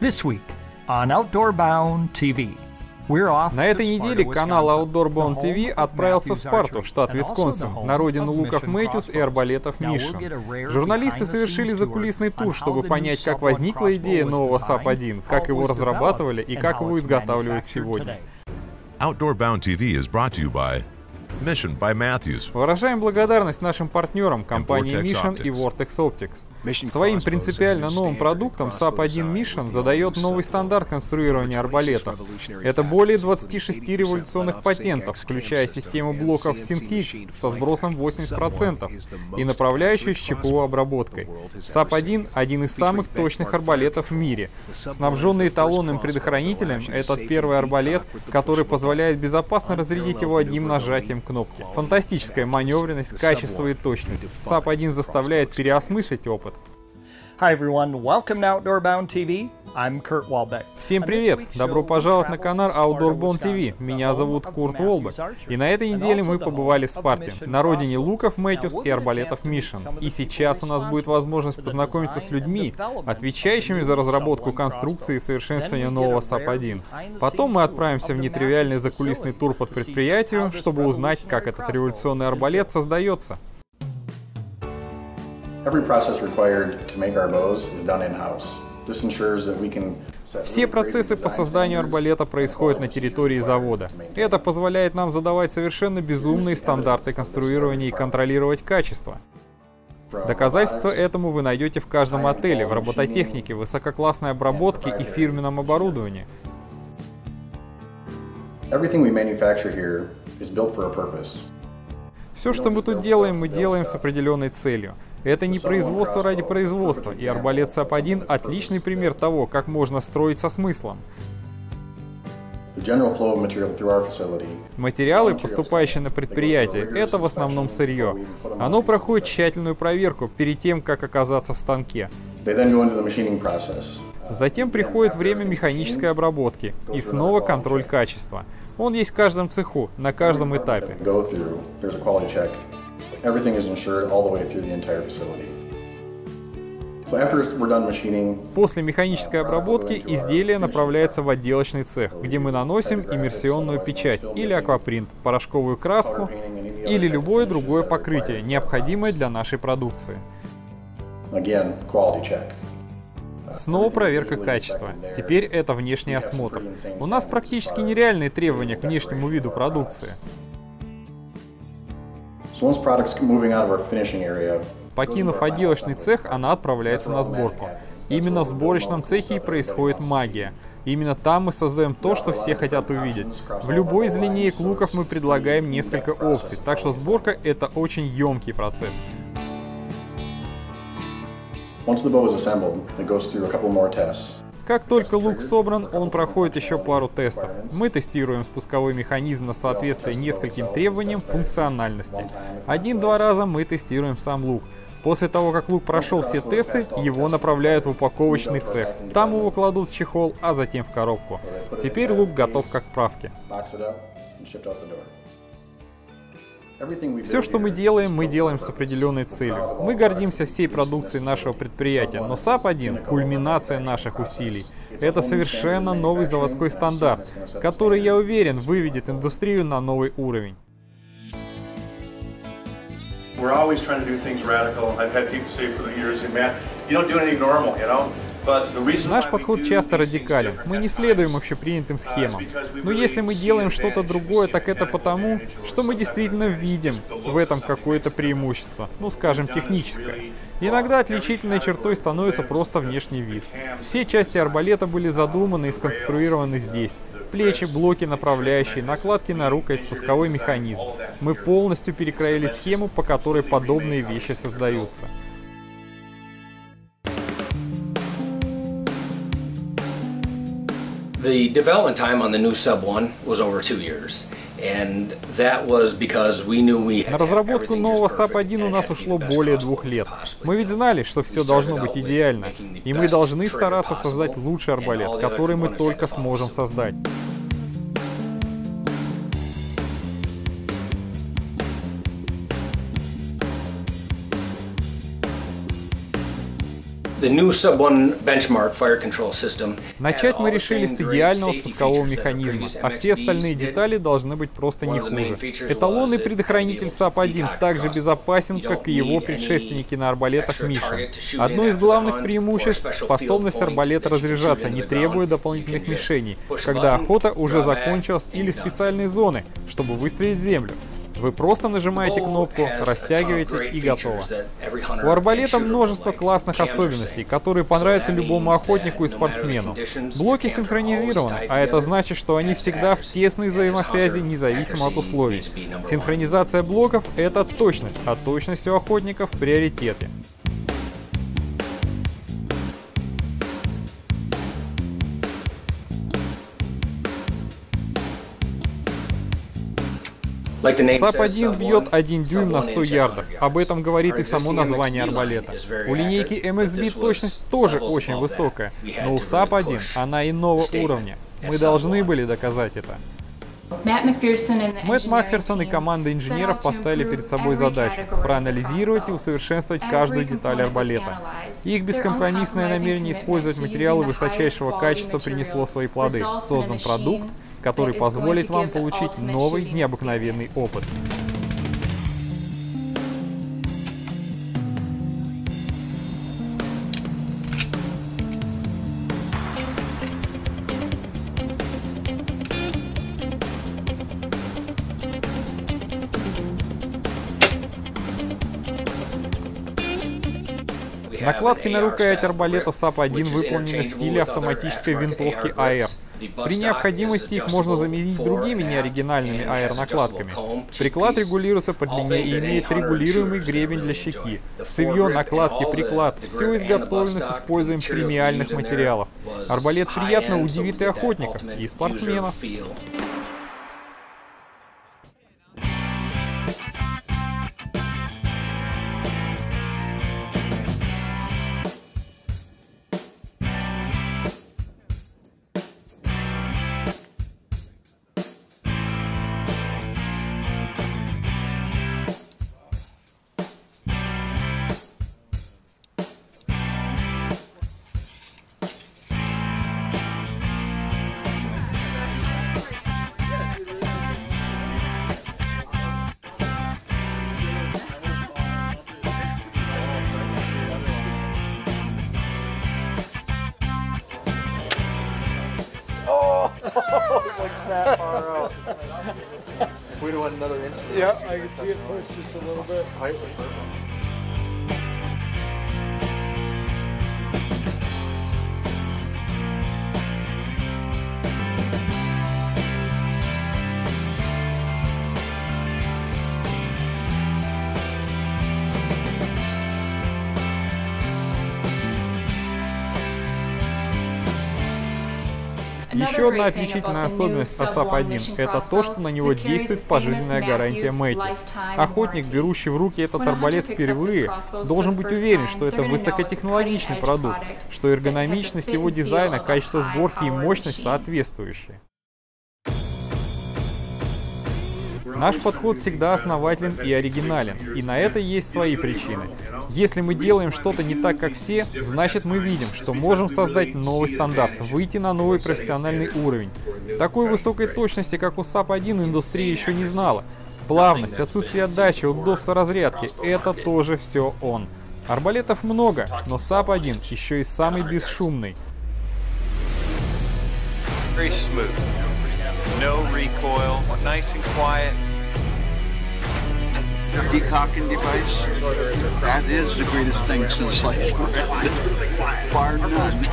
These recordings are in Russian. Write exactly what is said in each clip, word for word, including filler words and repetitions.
This week on Outdoor Bound ти ви. На этой неделе канал Outdoor Bound ти ви отправился в Спарту, штат Висконсин, на родину луков Mathews и арбалетов Mission. Журналисты совершили закулисный тур, чтобы понять, как возникла идея нового Саб один, как его разрабатывали и как его изготавливают сегодня. Outdoor Bound ти ви is brought to you by Mission by Mathews. Выражаем благодарность нашим партнерам, компании Mission и Vortex Optics. Своим принципиально новым продуктом Саб один Mission задает новый стандарт конструирования арбалетов. Это более двадцати шести революционных патентов, включая систему блоков Sync X со сбросом восемьдесят процентов и направляющую с чеповой обработкой. Саб один — один из самых точных арбалетов в мире. Снабженный эталонным предохранителем, этот первый арбалет, который позволяет безопасно разрядить его одним нажатием кнопки. Фантастическая маневренность, качество и точность. Саб один заставляет переосмыслить опыт. Hi everyone, welcome to Outdoor Bound ти ви. I'm Kurt Walbeck. Всем привет! Добро пожаловать на канал Outdoor Bound ти ви. Меня зовут Курт Уолбек. И на этой неделе мы побывали в Спарте, на родине луков Mathews и арбалетов Mission. И сейчас у нас будет возможность познакомиться с людьми, отвечающими за разработку конструкции и совершенствование нового Саб один. Потом мы отправимся в нетривиальный закулисный тур под предприятию, чтобы узнать, как этот революционный арбалет создается. Все процессы по созданию арбалета происходят на территории завода. Это позволяет нам задавать совершенно безумные стандарты конструирования и контролировать качество. Доказательства этому вы найдете в каждом отеле, в робототехнике, высококлассной обработке и фирменном оборудовании. Все, что мы тут делаем, мы делаем с определенной целью. Это не производство ради производства, и арбалет Саб один — отличный пример того, как можно строить со смыслом. Материалы, поступающие на предприятие, это в основном сырье. Оно проходит тщательную проверку перед тем, как оказаться в станке. Затем приходит время механической обработки и снова контроль качества. Он есть в каждом цеху, на каждом этапе. После механической обработки изделие направляется в отделочный цех, где мы наносим иммерсионную печать или аквапринт, порошковую краску или любое другое покрытие, необходимое для нашей продукции. Снова проверка качества. Теперь это внешний осмотр. У нас практически нереальные требования к внешнему виду продукции. Покинув отделочный цех, она отправляется на сборку. Именно в сборочном цехе и происходит магия. Именно там мы создаем то, что все хотят увидеть. В любой из линеек луков мы предлагаем несколько опций, так что сборка — это очень емкий процесс. Как только лук собран, он проходит еще пару тестов. Мы тестируем спусковой механизм на соответствие нескольким требованиям функциональности. Один-два раза мы тестируем сам лук. После того, как лук прошел все тесты, его направляют в упаковочный цех. Там его кладут в чехол, а затем в коробку. Теперь лук готов к отправке. Все, что мы делаем, мы делаем с определенной целью. Мы гордимся всей продукцией нашего предприятия, но Саб один — кульминация наших усилий. Это совершенно новый заводской стандарт, который, я уверен, выведет индустрию на новый уровень. Наш подход часто радикален. Мы не следуем общепринятым схемам. Но если мы делаем что-то другое, так это потому, что мы действительно видим в этом какое-то преимущество, ну, скажем, техническое. Иногда отличительной чертой становится просто внешний вид. Все части арбалета были задуманы и сконструированы здесь. Плечи, блоки, направляющие, накладки на рукоять, спусковой механизм. Мы полностью перекроили схему, по которой подобные вещи создаются. The development time on the new Sub one was over two years. На разработку нового Саб один у нас ушло более двух лет. Мы ведь знали, что все должно быть идеально, и мы должны стараться создать лучший арбалет, который мы только сможем создать. Начать мы решили с идеального спускового механизма, а все остальные детали должны быть просто не хуже. Эталонный предохранитель Саб один также безопасен, как и его предшественники на арбалетах Mission. Одно из главных преимуществ — способность арбалета разряжаться, не требуя дополнительных мишеней, когда охота уже закончилась, или специальные зоны, чтобы выстрелить в землю. Вы просто нажимаете кнопку, растягиваете и готово. У арбалета множество классных особенностей, которые понравятся любому охотнику и спортсмену. Блоки синхронизированы, а это значит, что они всегда в тесной взаимосвязи, независимо от условий. Синхронизация блоков — это точность, а точность у охотников — приоритеты. Саб один бьет один дюйм на сто ярдов, об этом говорит и само название арбалета. У линейки эм икс би точность тоже очень высокая, но у Саб один она иного уровня. Мы должны были доказать это. Мэтт Макферсон и команда инженеров поставили перед собой задачу проанализировать и усовершенствовать каждую деталь арбалета. Их бескомпромиссное намерение использовать материалы высочайшего качества принесло свои плоды. Создан продукт, который позволит вам получить новый, необыкновенный опыт. Накладки на рукоять арбалета Саб один выполнены в стиле автоматической винтовки АР. При необходимости их можно заменить другими неоригинальными АР-накладками. Приклад регулируется по длине и имеет регулируемый гребень для щеки. Цевье, накладки, приклад — все изготовлено с использованием премиальных материалов. Арбалет приятно удивит и охотников, и спортсменов. We don't want another inch. Yeah, I can see it push just a little bit. Еще одна отличительная особенность Саб один — это то, что на него действует пожизненная гарантия Mathews. Охотник, берущий в руки этот арбалет впервые, должен быть уверен, что это высокотехнологичный продукт, что эргономичность его дизайна, качество сборки и мощность соответствующие. Наш подход всегда основателен и оригинален, и на это есть свои причины. Если мы делаем что-то не так, как все, значит мы видим, что можем создать новый стандарт, выйти на новый профессиональный уровень. Такой высокой точности, как у Саб один, индустрия еще не знала. Плавность, отсутствие отдачи, удобство разрядки — это тоже все он. Арбалетов много, но Саб один еще и самый бесшумный. No recoil, nice and quiet. Decocking device, that is the greatest thing since sliced bread. Bar none.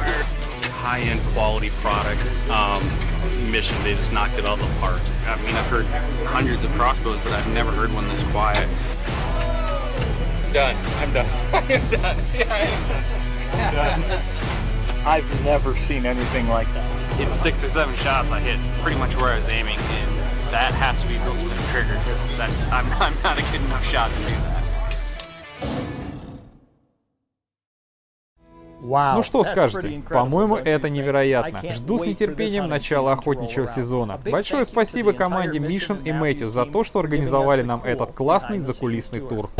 High-end quality product. Um, Mission, they just knocked it out of the park. I mean, I've heard hundreds of crossbows, but I've never heard one this quiet. I'm done. I'm done. I'm done. Yeah, I'm done. I'm done. I've never seen anything like that. In six or seven shots, I hit pretty much where I was aiming, and that has to be built into the trigger because that's I'm, I'm not a good enough shot to do that. Ну что скажете? По-моему, это невероятно. Жду с нетерпением начала охотничьего сезона. Большое спасибо команде Mission и Mathews за то, что организовали нам этот классный закулисный тур.